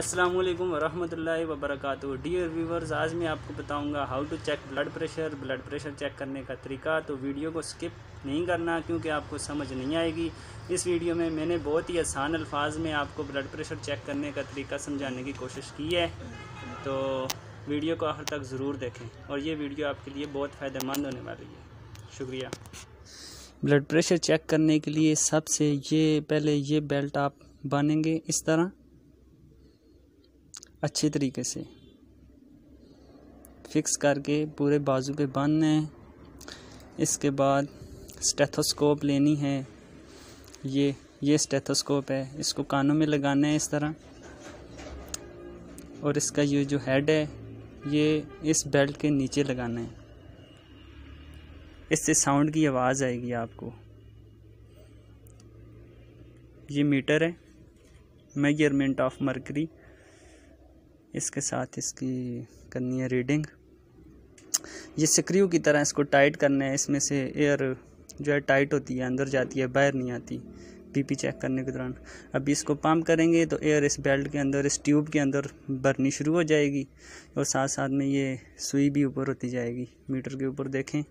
अस्सलामुअलैकुम वरहमतुल्लाहि वबरकातुहू। Dear viewers, आज मैं आपको बताऊंगा how to check blood pressure check करने का तरीका। तो वीडियो को स्किप नहीं करना क्योंकि आपको समझ नहीं आएगी। इस वीडियो में मैंने बहुत ही आसान अल्फाज में आपको ब्लड प्रेशर चेक करने का तरीका समझाने की कोशिश की है, तो वीडियो को आखिर तक ज़रूर देखें और ये वीडियो आपके लिए बहुत फ़ायदेमंद होने वाली है। शुक्रिया। ब्लड प्रेशर चेक करने के लिए सबसे पहले ये बेल्ट आप बांधेंगे इस तरह अच्छे तरीके से फिक्स करके पूरे बाजू पे बांधना है। इसके बाद स्टेथोस्कोप लेनी है, ये स्टेथोस्कोप है, इसको कानों में लगाना है इस तरह। और इसका ये जो हेड है ये इस बेल्ट के नीचे लगाना है, इससे साउंड की आवाज़ आएगी आपको। ये मीटर है, मेजरमेंट ऑफ मर्करी, इसके साथ इसकी करनी है रीडिंग। ये स्क्रू की तरह इसको टाइट करना है, इसमें से एयर जो है टाइट होती है, अंदर जाती है, बाहर नहीं आती। बीपी चेक करने के दौरान अभी इसको पंप करेंगे तो एयर इस बेल्ट के अंदर, इस ट्यूब के अंदर भरनी शुरू हो जाएगी और साथ साथ में ये सुई भी ऊपर होती जाएगी मीटर के ऊपर। देखें,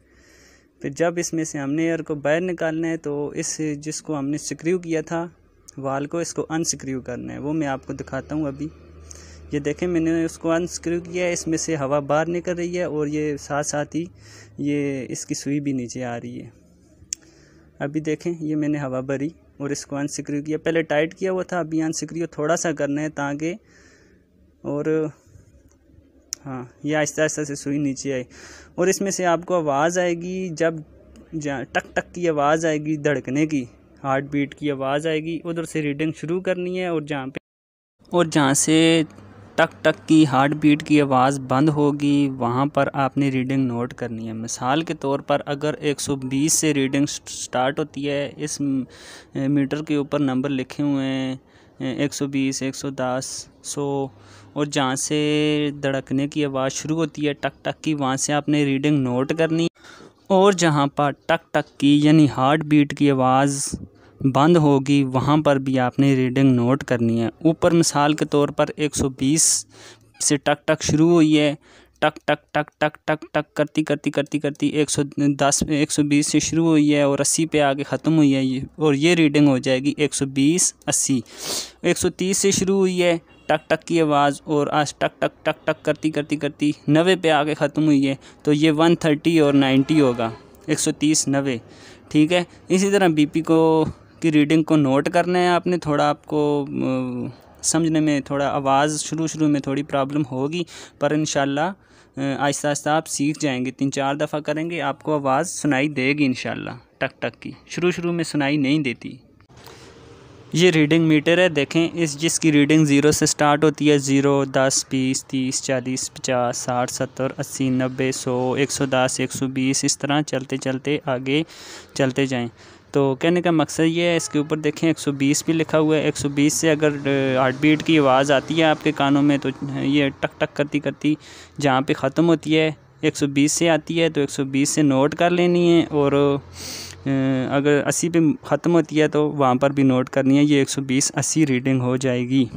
फिर जब इसमें से हमने एयर को बाहर निकालना है तो इस जिसको हमने स्क्रू किया था वाल को, इसको अनस्क्रू करना है। वो मैं आपको दिखाता हूँ अभी। ये देखें, मैंने उसको अनस्क्रू किया है, इसमें से हवा बाहर निकल रही है और ये साथ साथ ही ये इसकी सुई भी नीचे आ रही है। अभी देखें, ये मैंने हवा भरी और इसको अनस्क्रू किया, पहले टाइट किया हुआ था, अभी अनस्क्रू थोड़ा सा करना है ताकि, और हाँ, ये आहिस्ता आहिस्ता से सुई नीचे आई और इसमें से आपको आवाज़ आएगी। जब टक टक की आवाज़ आएगी, धड़कने की, हार्ट बीट की आवाज़ आएगी, उधर से रीडिंग शुरू करनी है। और जहाँ से टक टक की हार्ट बीट की आवाज़ बंद होगी वहाँ पर आपने रीडिंग नोट करनी है। मिसाल के तौर पर अगर 120 से रीडिंग स्टार्ट होती है, इस मीटर के ऊपर नंबर लिखे हुए हैं 120, 110, 100, और जहाँ से धड़कने की आवाज़ शुरू होती है टक टक की, वहाँ से आपने रीडिंग नोट करनी। और जहाँ पर टक टक की यानी हार्ट बीट की आवाज़ बंद होगी वहाँ पर भी आपने रीडिंग नोट करनी है। ऊपर मिसाल के तौर पर 120 से टक टक शुरू हुई है, टक टक टक टक टक टक करती 110 120 से शुरू हुई है और 80 पे आके ख़त्म हुई है ये, और ये रीडिंग हो जाएगी 120 80। 130 से शुरू हुई है टक टक की आवाज़ और आज टक टक टक टक करती 90 पे आके ख़त्म हुई है, तो ये 130 और 90 होगा, 130 90, ठीक है। इसी तरह बीपी की रीडिंग को नोट करना है आपने। थोड़ा आपको समझने में थोड़ा आवाज़ शुरू में थोड़ी प्रॉब्लम होगी, पर इंशाल्लाह आहिस्ता आहिस्ता आप सीख जाएंगे। 3-4 दफ़ा करेंगे, आपको आवाज़ सुनाई देगी इंशाल्लाह। टक टक की शुरू में सुनाई नहीं देती। ये रीडिंग मीटर है, देखें, इस जिसकी रीडिंग 0 से स्टार्ट होती है, 0 10 20 30 40 50 60 70 80 90 100 110 120, इस तरह चलते चलते आगे चलते जाएं। तो कहने का मकसद ये है, इसके ऊपर देखें 120 भी लिखा हुआ है। 120 से अगर हार्ट बीट की आवाज़ आती है आपके कानों में तो ये टक टक करती जहाँ पे ख़त्म होती है 120 से आती है तो 120 से नोट कर लेनी है, और अगर 80 पे ख़त्म होती है तो वहाँ पर भी नोट करनी है। ये 120 80 रीडिंग हो जाएगी।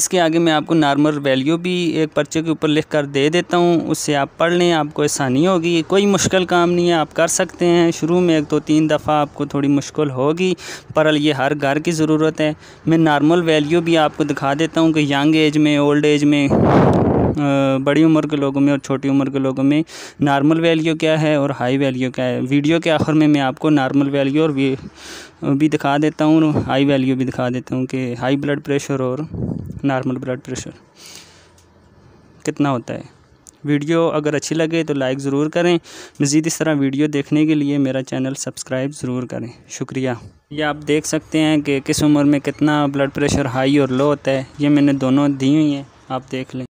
इसके आगे मैं आपको नॉर्मल वैल्यू भी एक पर्चे के ऊपर लिख कर दे देता हूँ, उससे आप पढ़ लें, आपको आसानी होगी। कोई मुश्किल काम नहीं है, आप कर सकते हैं। शुरू में 1-3 दफ़ा आपको थोड़ी मुश्किल होगी, पर ये हर घर की ज़रूरत है। मैं नॉर्मल वैल्यू भी आपको दिखा देता हूँ कि यंग एज में, ओल्ड एज में, बड़ी उम्र के लोगों में और छोटी उम्र के लोगों में नॉर्मल वैल्यू क्या है और हाई वैल्यू क्या है। वीडियो के आखिर में मैं आपको नॉर्मल वैल्यू और भी दिखा देता हूँ, हाई वैल्यू भी दिखा देता हूँ कि हाई ब्लड प्रेशर और नॉर्मल ब्लड प्रेशर कितना होता है। वीडियो अगर अच्छी लगे तो लाइक ज़रूर करें। मज़ीद इस तरह वीडियो देखने के लिए मेरा चैनल सब्सक्राइब ज़रूर करें। शुक्रिया। ये आप देख सकते हैं कि किस उम्र में कितना ब्लड प्रेशर हाई और लो होता है, ये मैंने दोनों दी हुई हैं, आप देख लें।